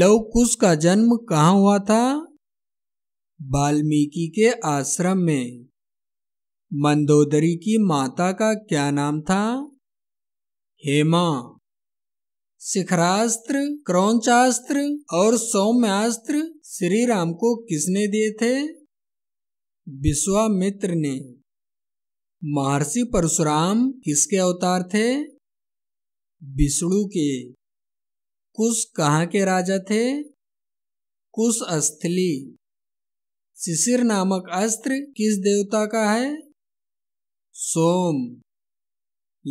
लवकुश का जन्म कहाँ हुआ था? वाल्मीकि के आश्रम में। मंदोदरी की माता का क्या नाम था? हेमा। शिखरास्त्र, क्रौंचास्त्र और सौम्यास्त्र श्री राम को किसने दिए थे? विश्वामित्र ने। महर्षि परशुराम किसके अवतार थे? विष्णु के। कुश कहाँ के राजा थे? कुशस्थली। शिशिर नामक अस्त्र किस देवता का है? सोम।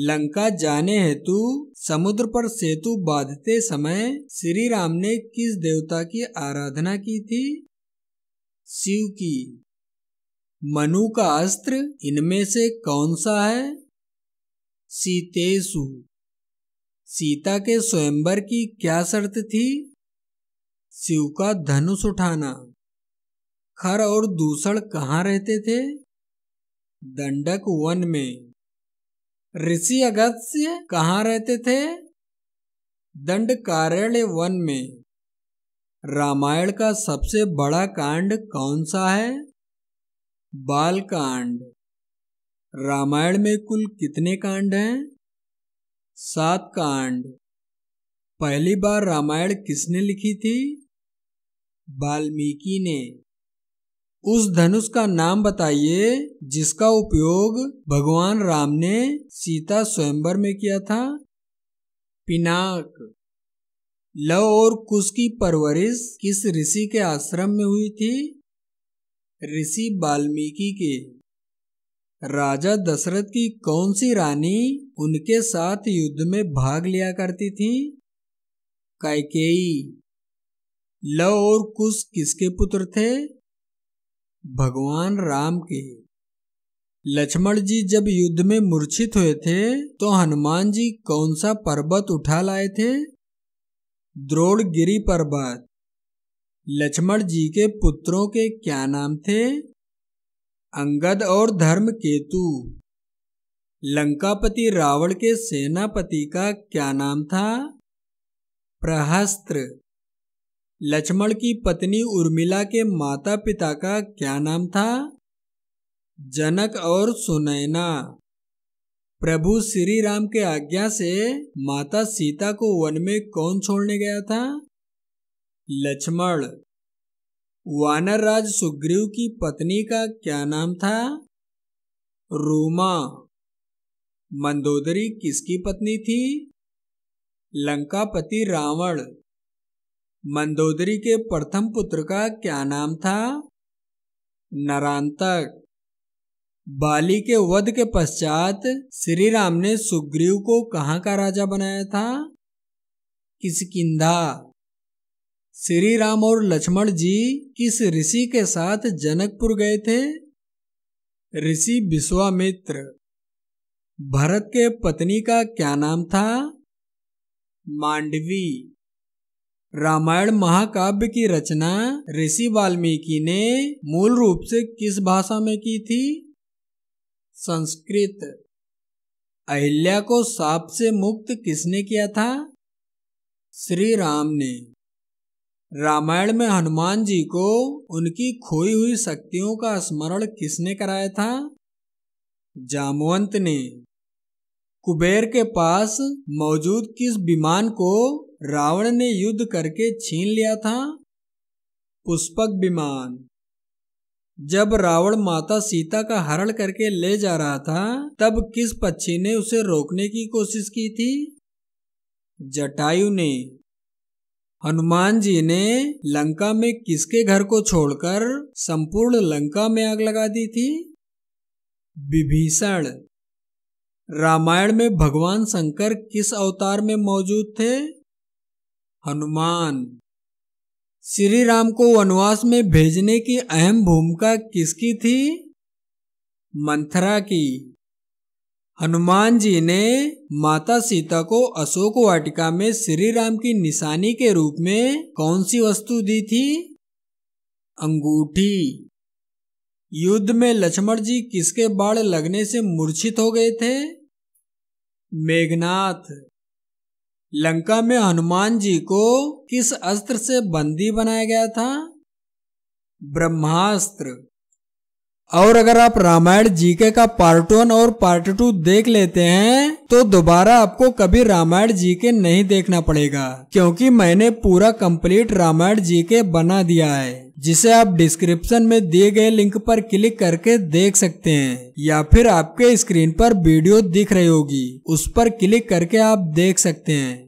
लंका जाने हेतु समुद्र पर सेतु बांधते समय श्री राम ने किस देवता की आराधना की थी? शिव की। मनु का अस्त्र इनमें से कौन सा है? सीतेषु। सीता के स्वयंवर की क्या शर्त थी? शिव का धनुष उठाना। खर और दूषण कहाँ रहते थे? दंडक वन में। ऋषि अगस्त्य कहाँ रहते थे? दंडकारण्य वन में। रामायण का सबसे बड़ा कांड कौन सा है? बाल कांड। रामायण में कुल कितने कांड हैं? 7 कांड। पहली बार रामायण किसने लिखी थी? वाल्मीकि ने। उस धनुष का नाम बताइए जिसका उपयोग भगवान राम ने सीता स्वयंवर में किया था। पिनाक। लव और कुश की परवरिश किस ऋषि के आश्रम में हुई थी? ऋषि वाल्मीकि के। राजा दशरथ की कौन सी रानी उनके साथ युद्ध में भाग लिया करती थी? कैकेयी। लव और कुश किसके पुत्र थे? भगवान राम के। लक्ष्मण जी जब युद्ध में मूर्छित हुए थे तो हनुमान जी कौन सा पर्वत उठा लाए थे? द्रोणगिरि पर्वत। लक्ष्मण जी के पुत्रों के क्या नाम थे? अंगद और धर्मकेतु। लंकापति रावण के सेनापति का क्या नाम था? प्रहस्त्र। लक्ष्मण की पत्नी उर्मिला के माता पिता का क्या नाम था? जनक और सुनैना। प्रभु श्री राम के आज्ञा से माता सीता को वन में कौन छोड़ने गया था? लक्ष्मण। वानर राज सुग्रीव की पत्नी का क्या नाम था? रूमा। मंदोदरी किसकी पत्नी थी? लंकापति रावण। मंदोदरी के प्रथम पुत्र का क्या नाम था? नरांतक। बाली के वध के पश्चात श्री राम ने सुग्रीव को कहाँ का राजा बनाया था? किष्किंधा। श्री राम और लक्ष्मण जी किस ऋषि के साथ जनकपुर गए थे? ऋषि विश्वामित्र। भरत के पत्नी का क्या नाम था? मांडवी। रामायण महाकाव्य की रचना ऋषि वाल्मीकि ने मूल रूप से किस भाषा में की थी? संस्कृत। अहिल्या को साप से मुक्त किसने किया था? श्री राम ने। रामायण में हनुमान जी को उनकी खोई हुई शक्तियों का स्मरण किसने कराया था? जामवंत ने। कुबेर के पास मौजूद किस विमान को रावण ने युद्ध करके छीन लिया था? पुष्पक विमान। जब रावण माता सीता का हरण करके ले जा रहा था तब किस पक्षी ने उसे रोकने की कोशिश की थी? जटायु ने। हनुमान जी ने लंका में किसके घर को छोड़कर संपूर्ण लंका में आग लगा दी थी? विभीषण। रामायण में भगवान शंकर किस अवतार में मौजूद थे? हनुमान। श्री राम को वनवास में भेजने की अहम भूमिका किसकी थी? मंथरा की। हनुमान जी ने माता सीता को अशोक वाटिका में श्री राम की निशानी के रूप में कौन सी वस्तु दी थी? अंगूठी। युद्ध में लक्ष्मण जी किसके बाण लगने से मूर्छित हो गए थे? मेघनाथ। लंका में हनुमान जी को किस अस्त्र से बंदी बनाया गया था? ब्रह्मास्त्र। और अगर आप रामायण जीके का पार्ट 1 और पार्ट 2 देख लेते हैं तो दोबारा आपको कभी रामायण जीके नहीं देखना पड़ेगा, क्योंकि मैंने पूरा कंप्लीट रामायण जीके बना दिया है, जिसे आप डिस्क्रिप्शन में दिए गए लिंक पर क्लिक करके देख सकते हैं, या फिर आपके स्क्रीन पर वीडियो दिख रही होगी, उस पर क्लिक करके आप देख सकते हैं।